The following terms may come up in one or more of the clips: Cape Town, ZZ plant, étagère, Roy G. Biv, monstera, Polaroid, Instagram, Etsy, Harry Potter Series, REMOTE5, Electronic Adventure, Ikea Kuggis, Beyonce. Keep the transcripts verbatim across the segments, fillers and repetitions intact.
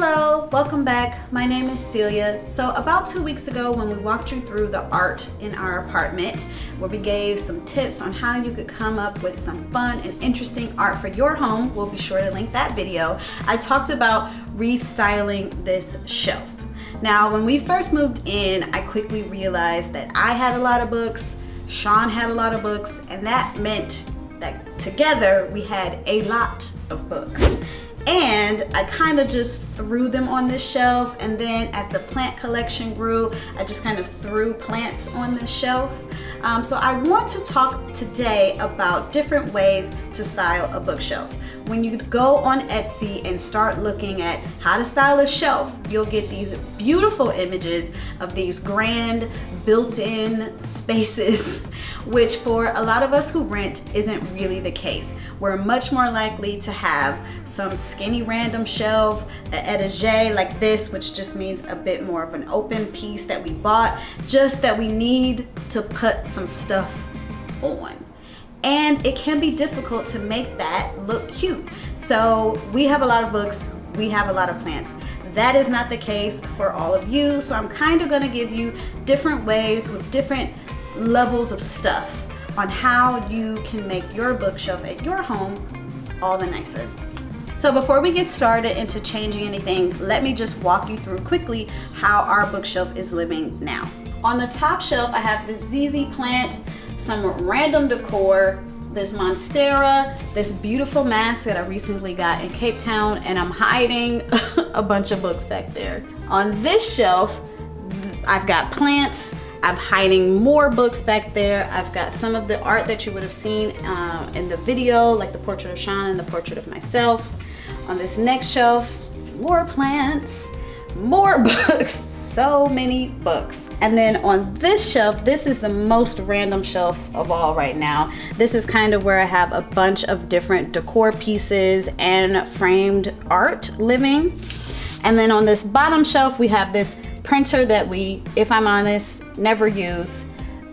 Hello, welcome back. My name is Celia. So about two weeks ago when we walked you through the art in our apartment, where we gave some tips on how you could come up with some fun and interesting art for your home, we'll be sure to link that video, I talked about restyling this shelf. Now when we first moved in, I quickly realized that I had a lot of books, Sean had a lot of books, and that meant that together we had a lot of books. And I kind of just threw them on this shelf, and then as the plant collection grew, I just kind of threw plants on the shelf. Um, so I want to talk today about different ways to style a bookshelf. When you go on Etsy and start looking at how to style a shelf, you'll get these beautiful images of these grand built-in spaces, which for a lot of us who rent isn't really the case. We're much more likely to have some skinny random shelf, an étagère like this, which just means a bit more of an open piece that we bought, just that we need to put some stuff on. And it can be difficult to make that look cute. So we have a lot of books, we have a lot of plants. That is not the case for all of you, so I'm kind of gonna give you different ways with different levels of stuff on how you can make your bookshelf at your home all the nicer. So before we get started into changing anything, let me just walk you through quickly how our bookshelf is living now. On the top shelf, I have the Z Z plant, some random decor, this monstera, this beautiful mask that I recently got in Cape Town, and I'm hiding a bunch of books back there. On this shelf, I've got plants, I'm hiding more books back there. I've got some of the art that you would have seen um, in the video, like the portrait of Sean and the portrait of myself. On this next shelf, more plants, more books, so many books. And then on this shelf, this is the most random shelf of all right now. This is kind of where I have a bunch of different decor pieces and framed art living. And then on this bottom shelf, we have this printer that we, if I'm honest, never use.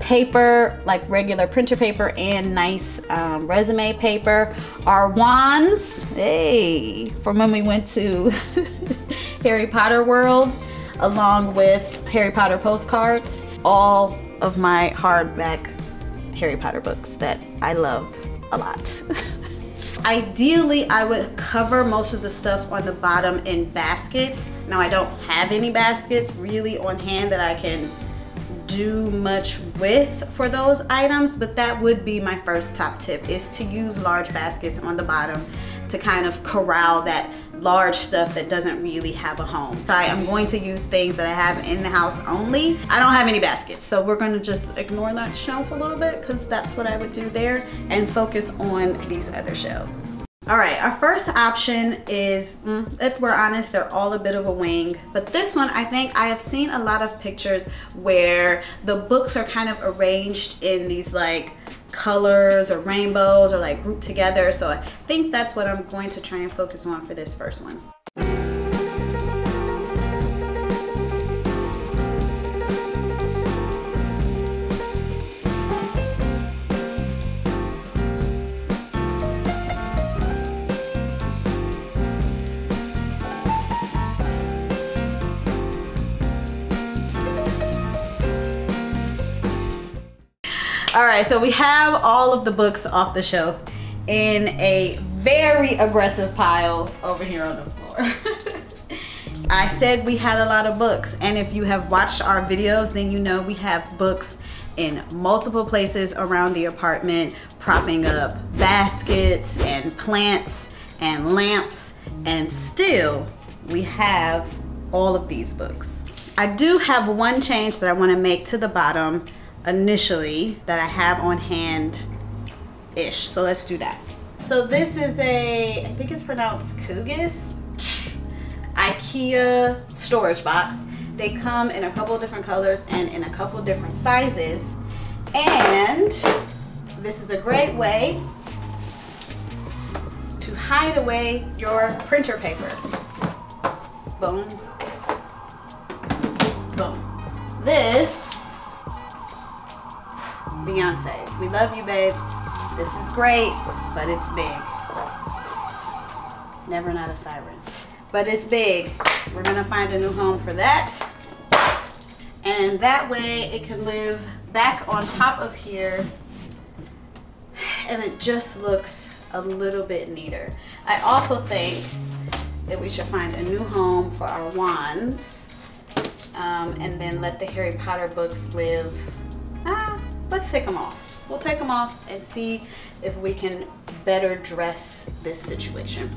Paper, like regular printer paper and nice um, resume paper. Our wands, hey, from when we went to Harry Potter World, along with Harry Potter postcards. All of my hardback Harry Potter books that I love a lot. Ideally, I would cover most of the stuff on the bottom in baskets. Now, I don't have any baskets really on hand that I can do much with for those items, but that would be my first top tip, is to use large baskets on the bottom to kind of corral that large stuff that doesn't really have a home. I am going to use things that I have in the house only. I don't have any baskets, so we're gonna just ignore that shelf a little bit, because that's what I would do there, and focus on these other shelves. All right, our first option is, if we're honest, they're all a bit of a wing, but this one, I think I have seen a lot of pictures where the books are kind of arranged in these like colors or rainbows, or like grouped together. So I think that's what I'm going to try and focus on for this first one. All right, so we have all of the books off the shelf in a very aggressive pile over here on the floor. I said we had a lot of books, and if you have watched our videos, then you know we have books in multiple places around the apartment, propping up baskets and plants and lamps, and still we have all of these books. I do have one change that I want to make to the bottom initially that I have on hand ish so let's do that. So this is a, I think it's pronounced Kuggis, Ikea storage box. They come in a couple of different colors and in a couple of different sizes, and this is a great way to hide away your printer paper. Boom, boom. This Beyonce, we love you, babes. This is great, but it's big. Never not a siren. but it's big. We're gonna find a new home for that. And that way it can live back on top of here, and it just looks a little bit neater. I also think that we should find a new home for our wands, um, and then let the Harry Potter books live. Ah, let's take them off. We'll take them off and see if we can better dress this situation.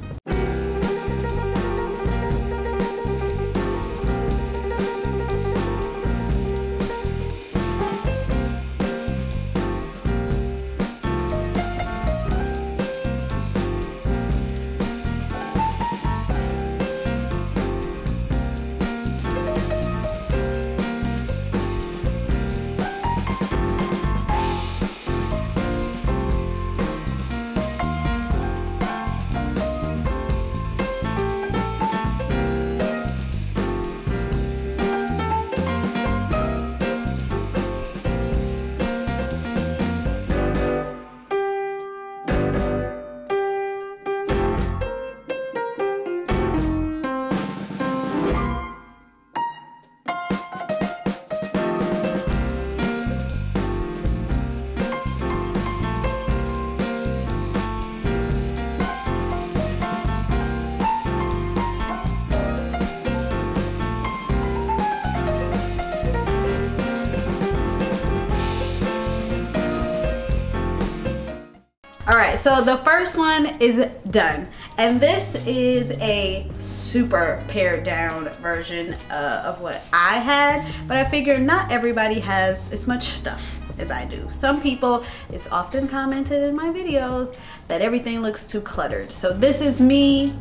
Alright, so the first one is done, and this is a super pared down version uh, of what I had, but I figure not everybody has as much stuff as I do. Some people, it's often commented in my videos that everything looks too cluttered, so this is me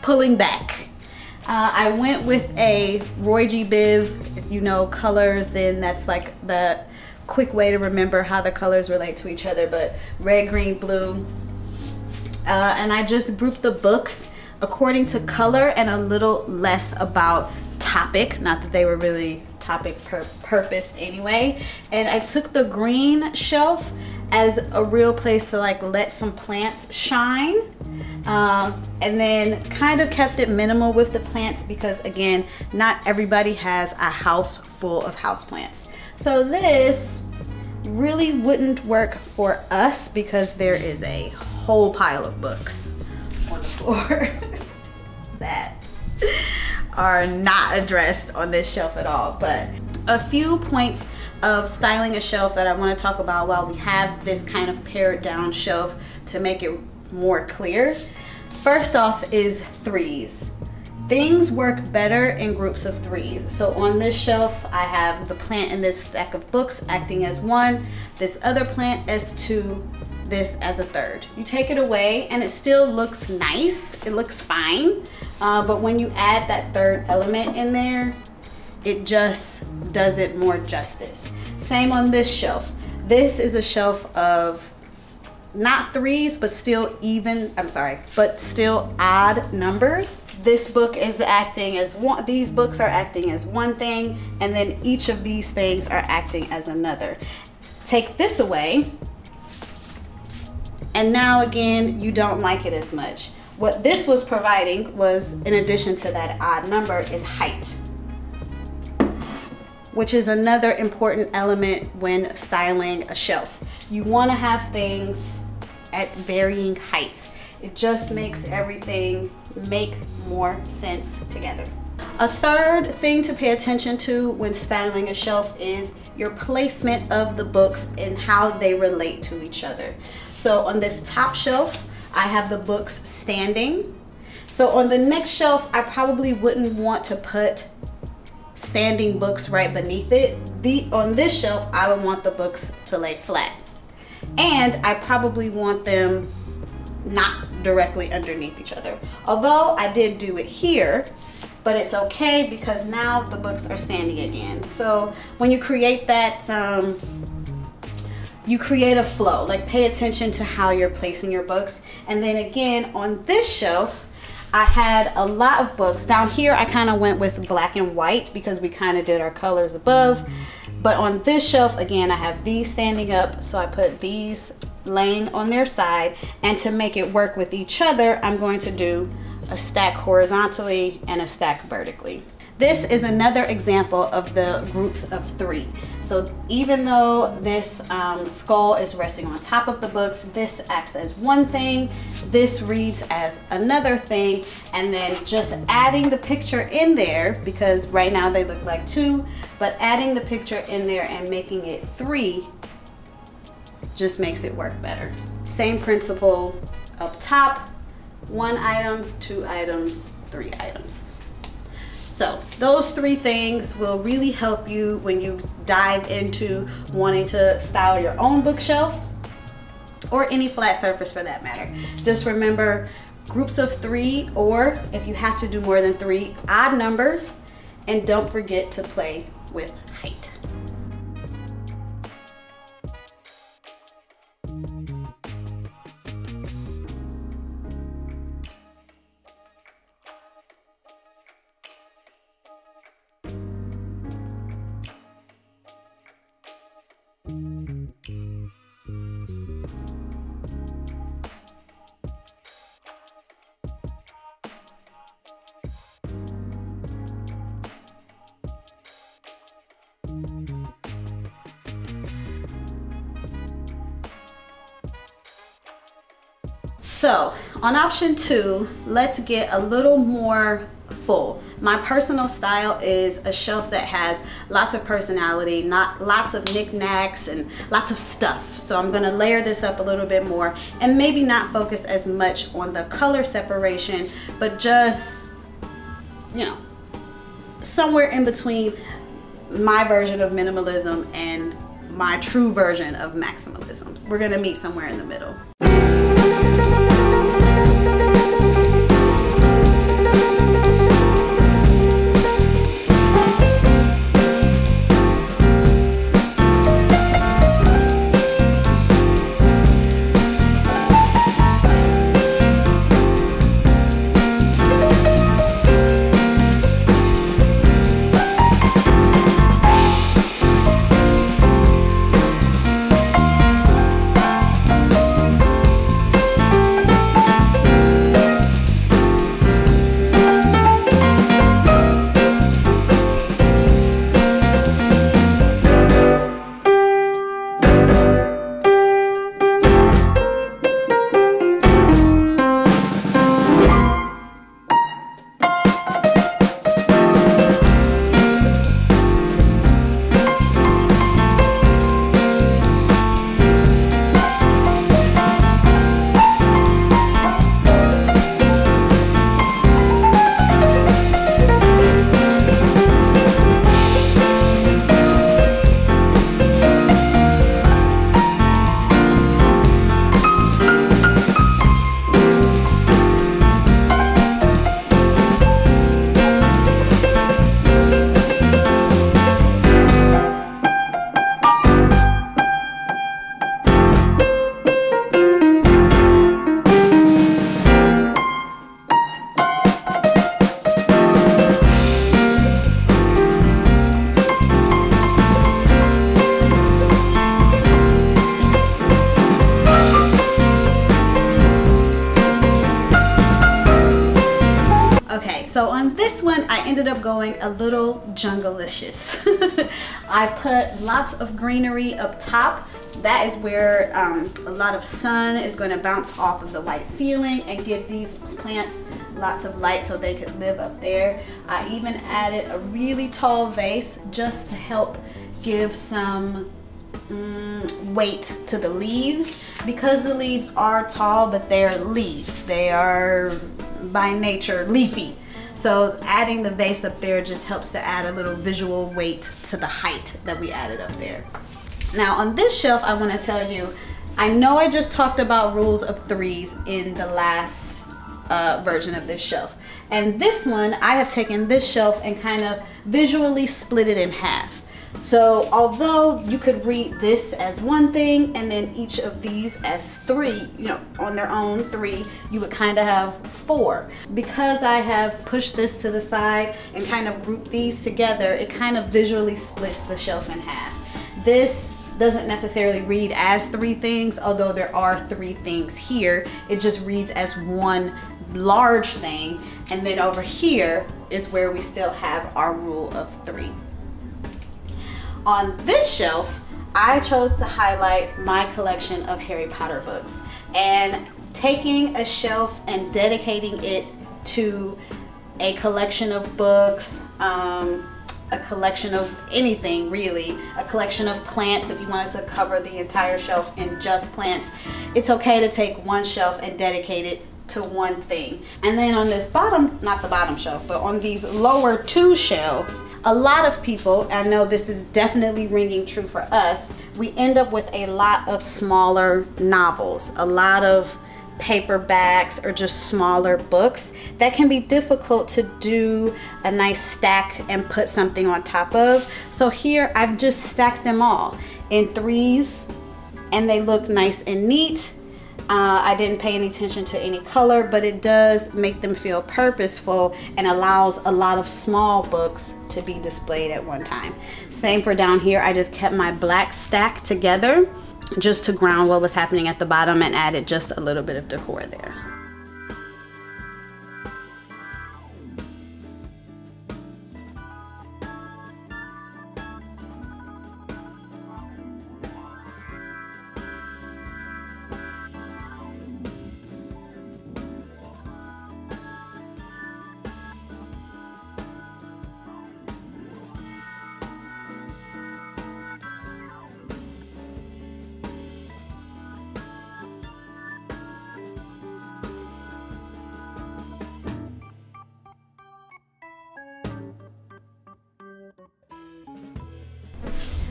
pulling back. Uh, I went with a Roy G. Biv, if you know colors, then that's like the quick way to remember how the colors relate to each other, but red, green, blue, uh, and I just grouped the books according to color and a little less about topic, not that they were really topic per purpose anyway. And I took the green shelf as a real place to like let some plants shine, um, and then kind of kept it minimal with the plants because again, not everybody has a house full of houseplants. So this really wouldn't work for us because there is a whole pile of books on the floor that are not addressed on this shelf at all. But a few points of styling a shelf that I want to talk about while we have this kind of pared down shelf to make it more clear. First off is threes. Things work better in groups of threes. So on this shelf, I have the plant in this stack of books acting as one, this other plant as two, this as a third. You take it away and it still looks nice, it looks fine, uh, but when you add that third element in there, it just does it more justice. Same on this shelf. This is a shelf of not threes, but still even, I'm sorry, but still odd numbers. This book is acting as one, these books are acting as one thing, and then each of these things are acting as another. Take this away, and now again, you don't like it as much. What this was providing was, in addition to that odd number, is height, which is another important element when styling a shelf. You want to have things at varying heights. It just makes everything make more sense together. A third thing to pay attention to when styling a shelf is your placement of the books and how they relate to each other. So on this top shelf, I have the books standing. So on the next shelf, I probably wouldn't want to put standing books right beneath it. The, on this shelf, I would want the books to lay flat. And I probably want them not directly underneath each other. Although I did do it here, but it's okay because now the books are standing again. So when you create that, um, you create a flow, like pay attention to how you're placing your books. And then again, on this shelf, I had a lot of books. Down here, I kind of went with black and white because we kind of did our colors above. But on this shelf, again, I have these standing up, so I put these laying on their side, and to make it work with each other, I'm going to do a stack horizontally and a stack vertically. This is another example of the groups of three. So even though this um, skull is resting on top of the books, this acts as one thing, this reads as another thing, and then just adding the picture in there, because right now they look like two, but adding the picture in there and making it three just makes it work better. Same principle up top, one item, two items, three items. So those three things will really help you when you dive into wanting to style your own bookshelf or any flat surface for that matter. Just remember groups of three, or if you have to do more than three, odd numbers, and don't forget to play with height. So on option two, let's get a little more full. My personal style is a shelf that has lots of personality, not lots of knickknacks and lots of stuff. So I'm gonna layer this up a little bit more and maybe not focus as much on the color separation, but just, you know, somewhere in between my version of minimalism and my true version of maximalism. So we're gonna meet somewhere in the middle. Up going a little jungle-licious. I put lots of greenery up top. That is where um, a lot of sun is going to bounce off of the white ceiling and give these plants lots of light so they could live up there. I even added a really tall vase just to help give some um, weight to the leaves, because the leaves are tall, but they're leaves. They are by nature leafy. So adding the vase up there just helps to add a little visual weight to the height that we added up there. Now on this shelf, I want to tell you, I know I just talked about rules of threes in the last uh, version of this shelf. And this one, I have taken this shelf and kind of visually split it in half. So although you could read this as one thing and then each of these as three, you know, on their own three, you would kind of have four. Because I have pushed this to the side and kind of grouped these together, it kind of visually splits the shelf in half. This doesn't necessarily read as three things, although there are three things here. It just reads as one large thing. And then over here is where we still have our rule of three. On this shelf, I chose to highlight my collection of Harry Potter books, and taking a shelf and dedicating it to a collection of books, um, a collection of anything really, a collection of plants. If you wanted to cover the entire shelf in just plants, it's okay to take one shelf and dedicate it to one thing. And then on this bottom, not the bottom shelf, but on these lower two shelves, a lot of people, I know this is definitely ringing true for us, we end up with a lot of smaller novels, a lot of paperbacks or just smaller books that can be difficult to do a nice stack and put something on top of. So here I've just stacked them all in threes and they look nice and neat. Uh, I didn't pay any attention to any color, but it does make them feel purposeful and allows a lot of small books to be displayed at one time. Same for down here. I just kept my black stack together just to ground what was happening at the bottom and added just a little bit of decor there.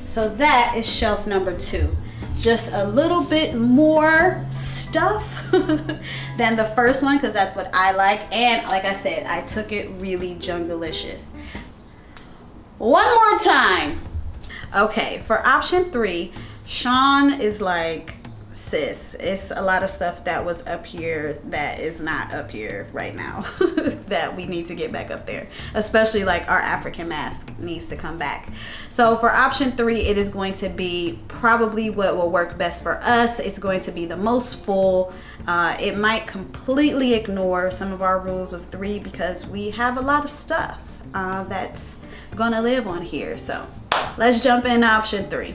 So that is shelf number two. Just a little bit more stuff than the first one, because that's what I like. And like I said, I took it really junglicious. One more time. Okay, for option three, Sean is like, sis, it's a lot of stuff that was up here that is not up here right now that we need to get back up there, especially like our African mask needs to come back. So for option three, it is going to be probably what will work best for us. It's going to be the most full. Uh, it might completely ignore some of our rules of three because we have a lot of stuff uh, that's gonna live on here. So let's jump in option three.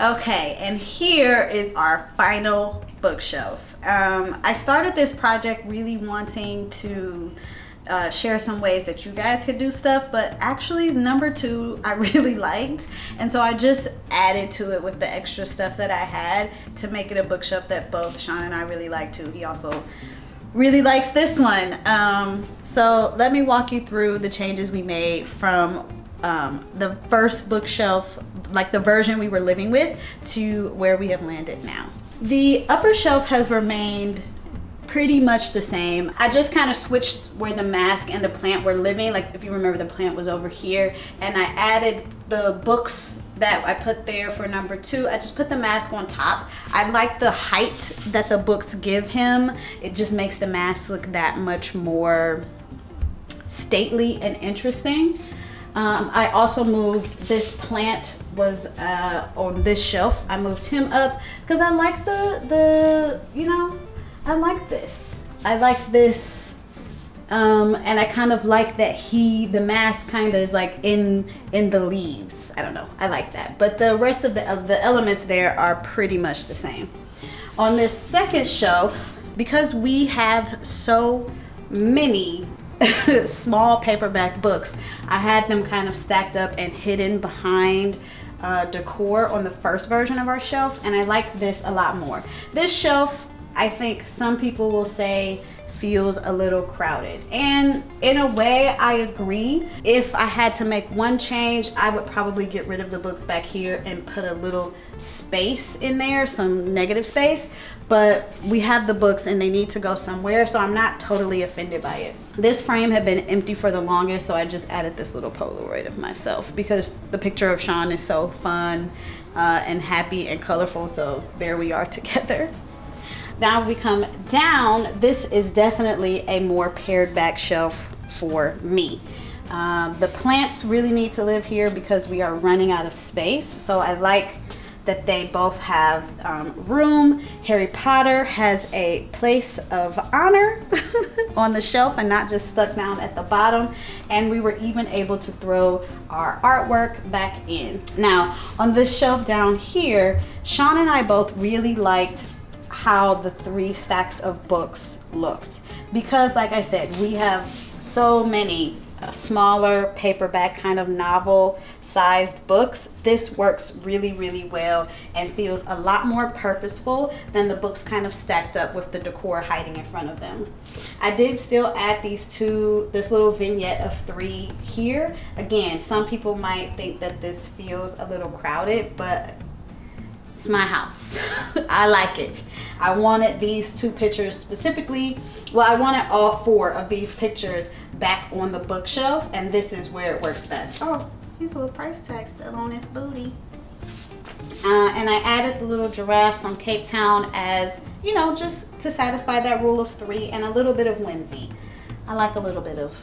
Okay, and here is our final bookshelf. Um, I started this project really wanting to uh, share some ways that you guys could do stuff, but actually number two I really liked, and so I just added to it with the extra stuff that I had to make it a bookshelf that both Sean and I really like too. He also really likes this one. Um, so let me walk you through the changes we made from Um, the first bookshelf, like the version we were living with, to where we have landed now. The upper shelf has remained pretty much the same. I just kind of switched where the mask and the plant were living. Like if you remember, the plant was over here, and I added the books that I put there for number two. I just put the mask on top. I like the height that the books give him. It just makes the mask look that much more stately and interesting. Um, I also moved, this plant was uh, on this shelf. I moved him up because I like the, the, you know, I like this. I like this, um, and I kind of like that he, the mask kind of is like in, in the leaves. I don't know, I like that. But the rest of the, of the elements there are pretty much the same. On this second shelf, because we have so many small paperback books, I had them kind of stacked up and hidden behind uh, decor on the first version of our shelf, and I like this a lot more. This shelf, I think some people will say, feels a little crowded, and in a way I agree. If I had to make one change, I would probably get rid of the books back here and put a little space in there, some negative space, but we have the books and they need to go somewhere, so I'm not totally offended by it. This frame had been empty for the longest, so I just added this little Polaroid of myself because the picture of Sean is so fun uh, and happy and colorful, so there we are together. Now we come down, this is definitely a more pared back shelf for me. Um, the plants really need to live here because we are running out of space, so I like that they both have um, room. Harry Potter has a place of honor on the shelf and not just stuck down at the bottom. And we were even able to throw our artwork back in. Now, on this shelf down here, Sean and I both really liked how the three stacks of books looked. Because like I said, we have so many smaller paperback kind of novel sized books. This works really, really well and feels a lot more purposeful than the books kind of stacked up with the decor hiding in front of them. I did still add these two, this little vignette of three here. Again, some people might think that this feels a little crowded, but it's my house. I like it. I wanted these two pictures specifically. Well, I wanted all four of these pictures back on the bookshelf, and this is where it works best. Oh, he's a little price tag still on his booty. Uh, and I added the little giraffe from Cape Town as, you know, just to satisfy that rule of three and a little bit of whimsy. I like a little bit of,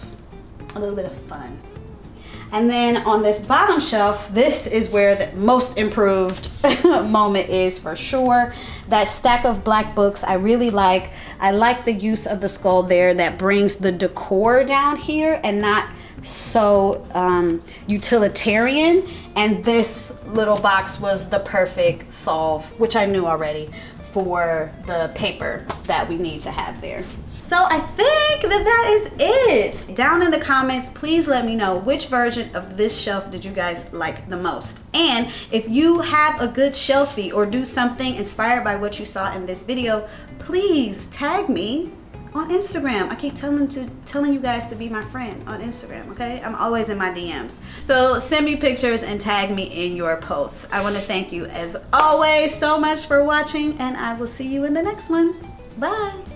a little bit of fun. And then on this bottom shelf, this is where the most improved moment is for sure. That stack of black books I really like. I like the use of the skull there that brings the decor down here and not so um, utilitarian. And this little box was the perfect solve, which I knew already, for the paper that we need to have there. So I think that that is it. Down in the comments, please let me know which version of this shelf did you guys like the most. And if you have a good shelfie or do something inspired by what you saw in this video, please tag me on Instagram. I keep telling to telling you guys to be my friend on Instagram, okay? I'm always in my D Ms. So send me pictures and tag me in your posts. I wanna thank you as always so much for watching, and I will see you in the next one. Bye.